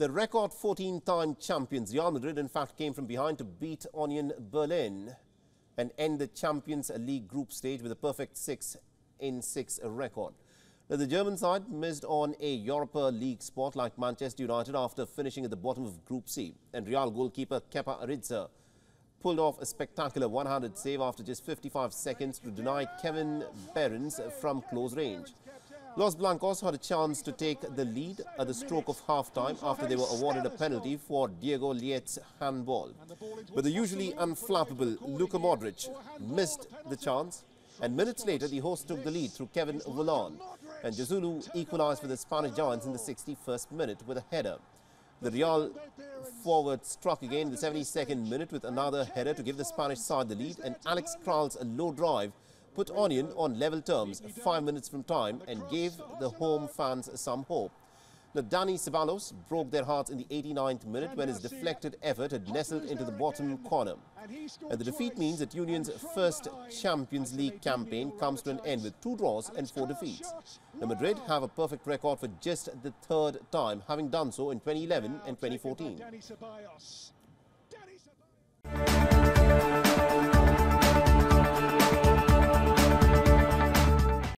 The record 14-time champions Real Madrid, in fact, came from behind to beat Union Berlin and end the Champions League group stage with a perfect 6-in-6 record. Now, the German side missed on a Europa League spot like Manchester United after finishing at the bottom of Group C. And Real goalkeeper Kepa Arrizabalaga pulled off a spectacular one-handed save after just 55 seconds to deny Kevin Behrens from close range. Los Blancos had a chance to take the lead at the stroke of half-time after they were awarded a penalty for Diego Lietz's handball. But the usually unflappable Luka Modric missed the chance, and minutes later the hosts took the lead through Kevin Volland, and Jesulú equalized for the Spanish Giants in the 61st minute with a header. The Real forward struck again in the 72nd minute with another header to give the Spanish side the lead, and Alex Kral's low drive put Onion on level terms 5 minutes from time and gave the home fans some hope. Now, Dani Ceballos broke their hearts in the 89th minute when his deflected effort had nestled into the bottom corner. And the defeat means that Union's first Champions League campaign comes to an end with 2 draws and 4 defeats. Now, Madrid have a perfect record for just the 3rd time, having done so in 2011 and 2014.